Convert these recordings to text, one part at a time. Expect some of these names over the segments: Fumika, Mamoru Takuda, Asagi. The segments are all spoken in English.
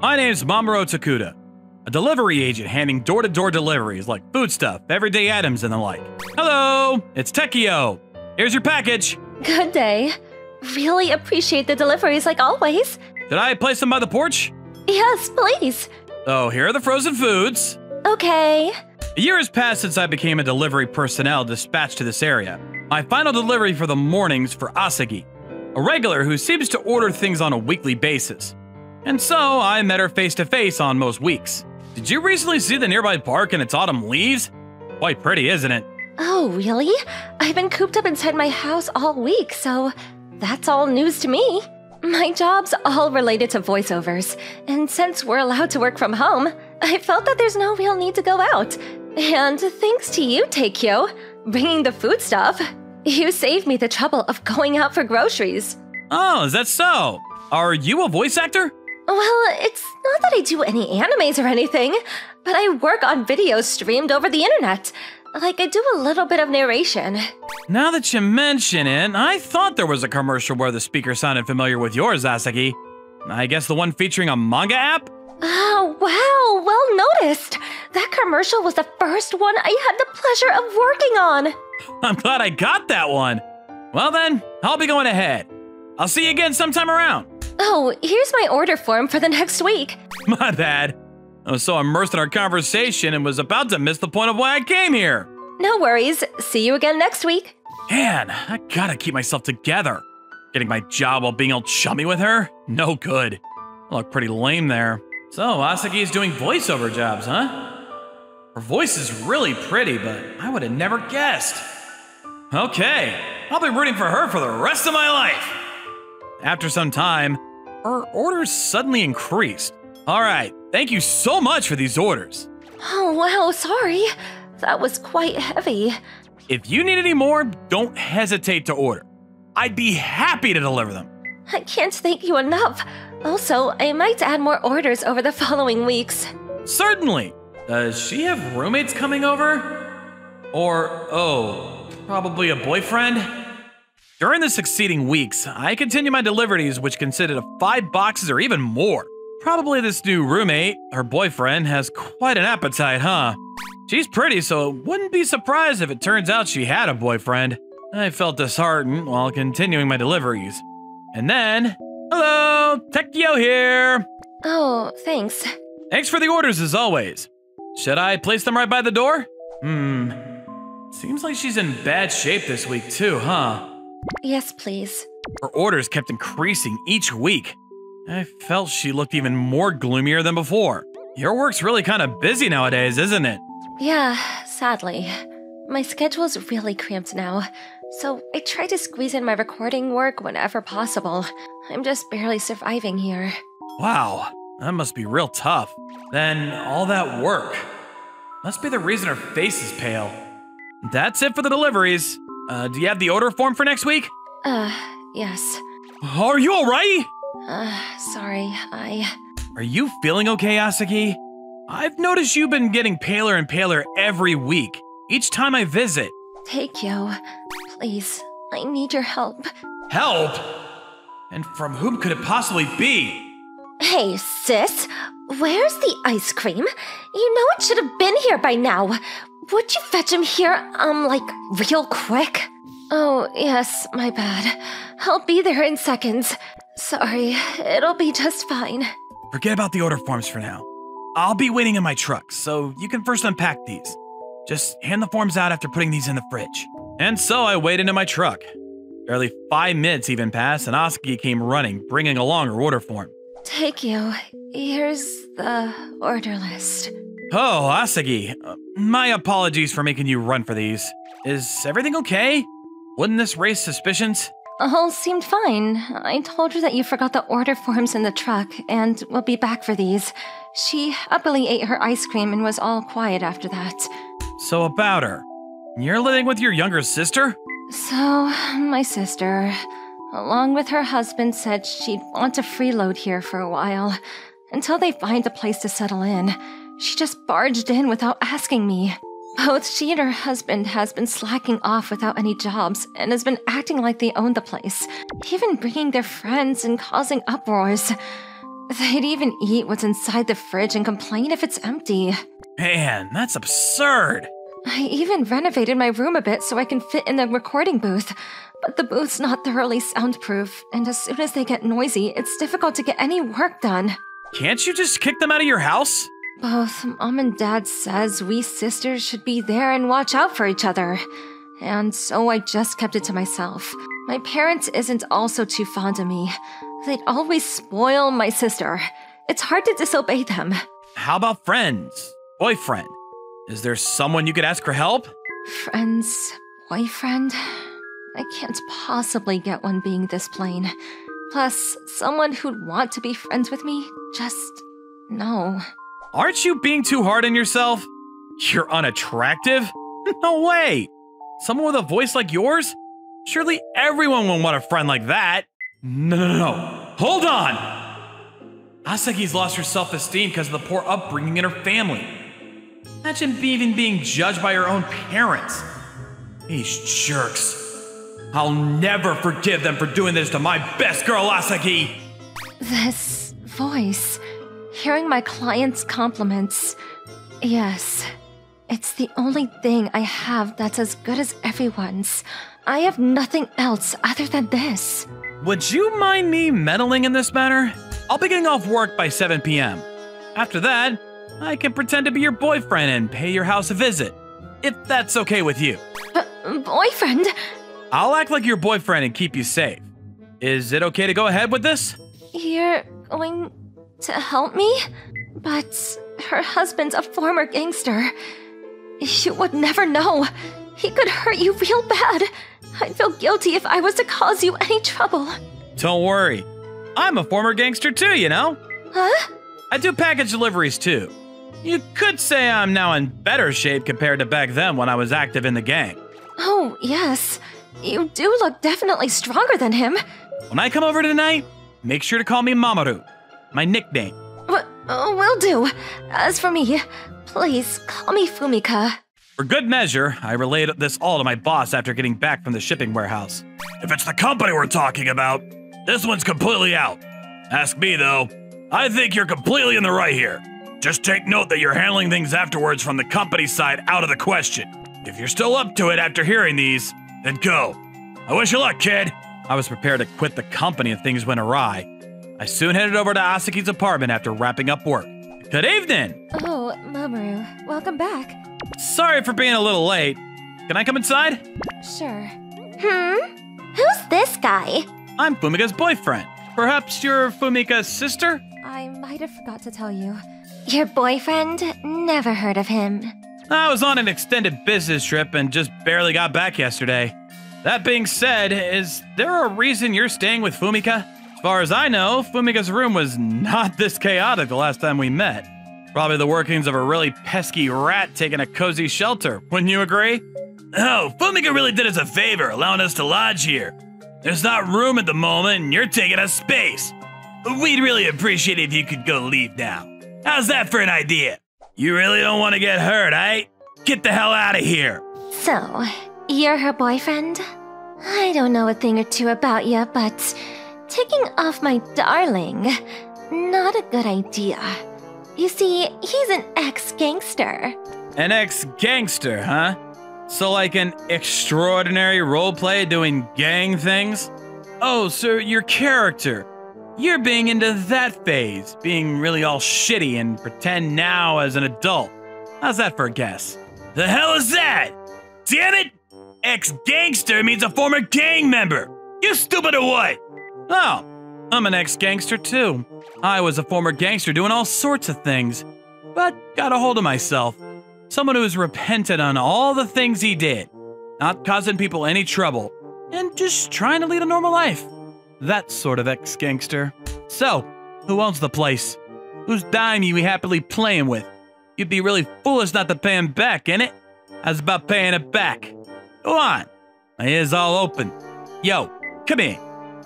My name's Mamoru Takuda, a delivery agent handing door-to-door deliveries like foodstuff, everyday items, and the like. Hello, it's Tekio. Here's your package. Good day. Really appreciate the deliveries like always. Did I place them by the porch? Yes, please. So here are the frozen foods. Okay. A year has passed since I became a delivery personnel dispatched to this area. My final delivery for the mornings for Asagi, a regular who seems to order things on a weekly basis. And so, I met her face-to-face on most weeks. Did you recently see the nearby park and its autumn leaves? Quite pretty, isn't it? Oh, really? I've been cooped up inside my house all week, so that's all news to me. My job's all related to voiceovers, and since we're allowed to work from home, I felt that there's no real need to go out. And thanks to you, Takeo, bringing the food stuff, you saved me the trouble of going out for groceries. Oh, is that so? Are you a voice actor? Well, it's not that I do any animes or anything, but I work on videos streamed over the internet. Like, I do a little bit of narration. Now that you mention it, I thought there was a commercial where the speaker sounded familiar with yours, Asagi. I guess the one featuring a manga app? Oh, wow, well noticed. That commercial was the first one I had the pleasure of working on. I'm glad I got that one. Well then, I'll be going ahead. I'll see you again sometime around. Oh, here's my order form for the next week. My bad. I was so immersed in our conversation and was about to miss the point of why I came here. No worries. See you again next week. Man, I gotta keep myself together. Getting my job while being all chummy with her? No good. I look pretty lame there. So, Asagi is doing voiceover jobs, huh? Her voice is really pretty, but I would have never guessed. Okay, I'll be rooting for her for the rest of my life. After some time, her orders suddenly increased. All right, thank you so much for these orders. Oh, wow, sorry. That was quite heavy. If you need any more, don't hesitate to order. I'd be happy to deliver them. I can't thank you enough. Also, I might add more orders over the following weeks. Certainly. Does she have roommates coming over? Or, oh, probably a boyfriend? During the succeeding weeks, I continued my deliveries, which consisted of 5 boxes or even more. Probably this new roommate, her boyfriend, has quite an appetite, huh? She's pretty, so wouldn't be surprised if it turns out she had a boyfriend. I felt disheartened while continuing my deliveries. And then, hello, Tekio here. Oh, thanks. Thanks for the orders as always. Should I place them right by the door? Seems like she's in bad shape this week too, huh? Yes, please. Her orders kept increasing each week. I felt she looked even more gloomier than before. Your work's really kind of busy nowadays, isn't it? Yeah, sadly. My schedule's really cramped now, so I try to squeeze in my recording work whenever possible. I'm just barely surviving here. Wow, that must be real tough. Then all that work. Must be the reason her face is pale. That's it for the deliveries. Do you have the order form for next week? Yes. Are you alright? Sorry, Are you feeling okay, Asagi? I've noticed you've been getting paler and paler every week, each time I visit. Takeo, please, I need your help. Help? And from whom could it possibly be? Hey, sis, where's the ice cream? You know it should have been here by now. Would you fetch him here, like, real quick? Oh, yes, my bad. I'll be there in seconds. Sorry, it'll be just fine. Forget about the order forms for now. I'll be waiting in my truck, so you can first unpack these. Just hand the forms out after putting these in the fridge. And so I waited in my truck. Barely 5 minutes even passed, and Asagi came running, bringing along her order form. Takeo, here's the order list. Oh, Asagi, my apologies for making you run for these. Is everything okay? Wouldn't this raise suspicions? All seemed fine. I told her that you forgot the order forms in the truck and will be back for these. She happily ate her ice cream and was all quiet after that. So about her. You're living with your younger sister? So, my sister, along with her husband, said she'd want to freeload here for a while, until they find a place to settle in. She just barged in without asking me. Both she and her husband has been slacking off without any jobs and has been acting like they own the place, even bringing their friends and causing uproars. They'd even eat what's inside the fridge and complain if it's empty. Man, that's absurd! I even renovated my room a bit so I can fit in the recording booth, but the booth's not thoroughly soundproof, and as soon as they get noisy, it's difficult to get any work done. Can't you just kick them out of your house? Both Mom and Dad says we sisters should be there and watch out for each other. And so I just kept it to myself. My parents isn't also too fond of me. They'd always spoil my sister. It's hard to disobey them. How about friends? Boyfriend? Is there someone you could ask for help? Friends? Boyfriend? I can't possibly get one being this plain. Plus, someone who'd want to be friends with me? Just... no. Aren't you being too hard on yourself? You're unattractive? No way! Someone with a voice like yours? Surely everyone will want a friend like that! No. Hold on! Asagi's lost her self-esteem because of the poor upbringing in her family. Imagine even being judged by her own parents. These jerks. I'll never forgive them for doing this to my best girl, Asagi! This voice... hearing my client's compliments... yes. It's the only thing I have that's as good as everyone's. I have nothing else other than this. Would you mind me meddling in this matter? I'll be getting off work by 7 p.m. After that, I can pretend to be your boyfriend and pay your house a visit. If that's okay with you. Boyfriend? I'll act like your boyfriend and keep you safe. Is it okay to go ahead with this? You're going to help me? But her husband's a former gangster. You would never know. He could hurt you real bad. I'd feel guilty if I was to cause you any trouble. Don't worry. I'm a former gangster too, you know? Huh? I do package deliveries too. You could say I'm now in better shape compared to back then when I was active in the gang. Oh, yes. You do look definitely stronger than him. When I come over tonight, make sure to call me Mamoru, my nickname. Will do. As for me, please call me Fumika. For good measure, I relayed this all to my boss after getting back from the shipping warehouse. If it's the company we're talking about, this one's completely out. Ask me, though. I think you're completely in the right here. Just take note that you're handling things afterwards from the company side out of the question. If you're still up to it after hearing these, then go. I wish you luck, kid. I was prepared to quit the company if things went awry. I soon headed over to Asagi's apartment after wrapping up work. Good evening! Oh, Mamoru, welcome back. Sorry for being a little late. Can I come inside? Sure. Who's this guy? I'm Fumika's boyfriend. Perhaps you're Fumika's sister? I might have forgot to tell you. Your boyfriend? Never heard of him. I was on an extended business trip and just barely got back yesterday. That being said, is there a reason you're staying with Fumika? As far as I know, Fumika's room was not this chaotic the last time we met. Probably the workings of a really pesky rat taking a cozy shelter, wouldn't you agree? Oh, Fumika really did us a favor, allowing us to lodge here. There's not room at the moment and you're taking up space. We'd really appreciate it if you could go leave now. How's that for an idea? You really don't want to get hurt, eh? Get the hell out of here! So, you're her boyfriend? I don't know a thing or two about you, but... taking off my darling... not a good idea. You see, he's an ex-gangster. An ex-gangster, huh? So like an extraordinary roleplay doing gang things? Oh, so your character... you're being into that phase, being really all shitty and pretend now as an adult. How's that for a guess? The hell is that? Damn it! Ex-gangster means a former gang member! You stupid or what? Oh, I'm an ex-gangster too. I was a former gangster doing all sorts of things, but got a hold of myself. Someone who's repented on all the things he did, not causing people any trouble, and just trying to lead a normal life. That sort of ex-gangster. So, who owns the place? Whose dime you happily playing with? You'd be really foolish not to pay him back, innit? How's about paying it back? Go on. My ear's all open. Yo, come here.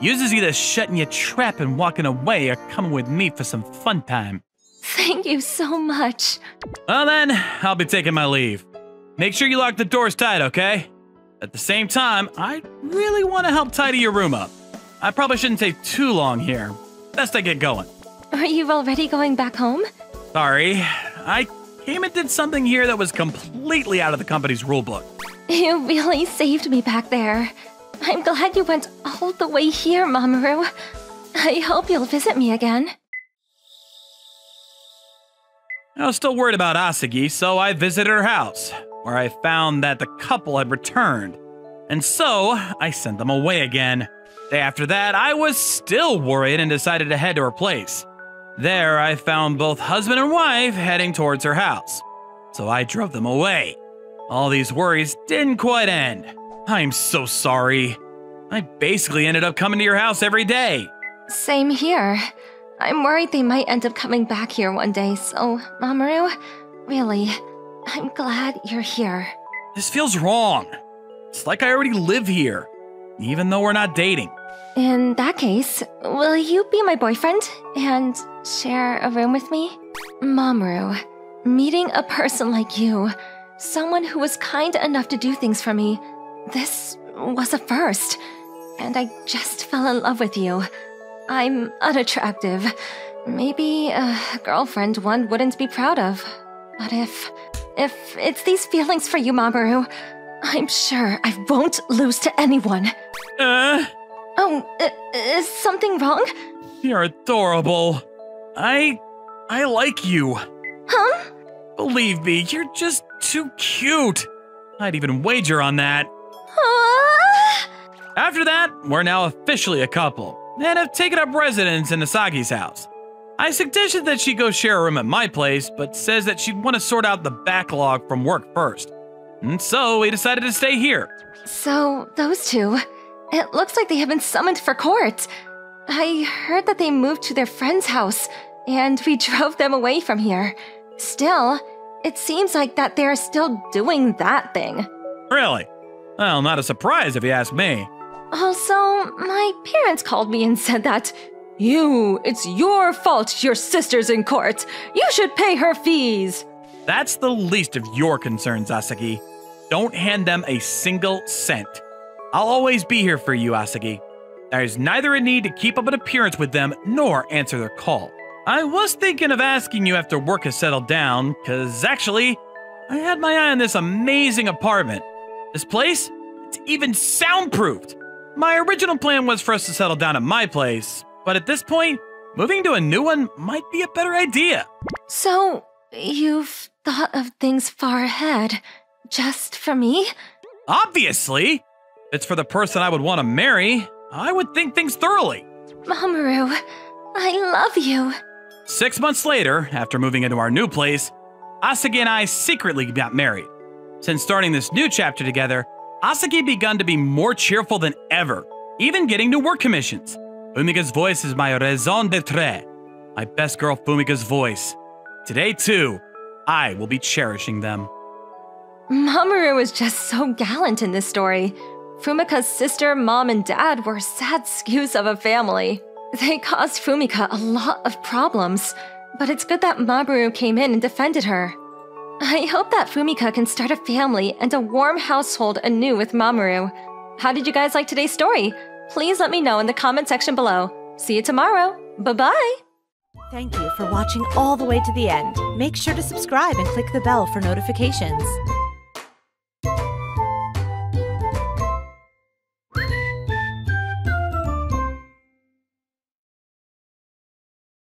Uses either shutting your trap and walking away or coming with me for some fun time. Thank you so much. Well then, I'll be taking my leave. Make sure you lock the doors tight, okay? At the same time, I really want to help tidy your room up. I probably shouldn't take too long here. Best I get going. Are you already going back home? Sorry, I came and did something here that was completely out of the company's rulebook. You really saved me back there. I'm glad you went all the way here, Mamoru. I hope you'll visit me again. I was still worried about Asagi, so I visited her house, where I found that the couple had returned. And so, I sent them away again. Day after that, I was still worried and decided to head to her place. There, I found both husband and wife heading towards her house. So I drove them away. All these worries didn't quite end. I'm so sorry. I basically ended up coming to your house every day. Same here. I'm worried they might end up coming back here one day, so Mamoru, really, I'm glad you're here. This feels wrong. It's like I already live here, even though we're not dating. In that case, will you be my boyfriend and share a room with me? Mamoru, meeting a person like you, someone who was kind enough to do things for me, this was a first, and I just fell in love with you. I'm unattractive. Maybe a girlfriend one wouldn't be proud of. But if it's these feelings for you, Mamoru, I'm sure I won't lose to anyone. Is something wrong? You're adorable. I like you. Huh? Believe me, you're just too cute. I'd even wager on that. After that, we're now officially a couple, and have taken up residence in Asagi's house. I suggested that she go share a room at my place, but says that she'd want to sort out the backlog from work first. And so we decided to stay here. So those two, it looks like they have been summoned for court. I heard that they moved to their friend's house, and we drove them away from here. Still, it seems like that they're still doing that thing. Really? Well, not a surprise if you ask me. Also, my parents called me and said that, it's your fault your sister's in court. You should pay her fees. That's the least of your concerns, Asagi. Don't hand them a single cent. I'll always be here for you, Asagi. There is neither a need to keep up an appearance with them nor answer their call. I was thinking of asking you after work has settled down, because actually, I had my eye on this amazing apartment. This place, it's even soundproofed. My original plan was for us to settle down at my place, but at this point, moving to a new one might be a better idea. So, you've thought of things far ahead, just for me? Obviously! If it's for the person I would want to marry, I would think things thoroughly. Mamoru, I love you. 6 months later, after moving into our new place, Asagi and I secretly got married. Since starting this new chapter together, Asagi begun to be more cheerful than ever, even getting new work commissions. Fumika's voice is my raison d'etre, my best girl Fumika's voice. Today too, I will be cherishing them. Mamoru is just so gallant in this story. Fumika's sister, mom, and dad were sad skews of a family. They caused Fumika a lot of problems, but it's good that Mamoru came in and defended her. I hope that Fumika can start a family and a warm household anew with Mamoru. How did you guys like today's story? Please let me know in the comment section below. See you tomorrow. Bye-bye. Thank you for watching all the way to the end. Make sure to subscribe and click the bell for notifications.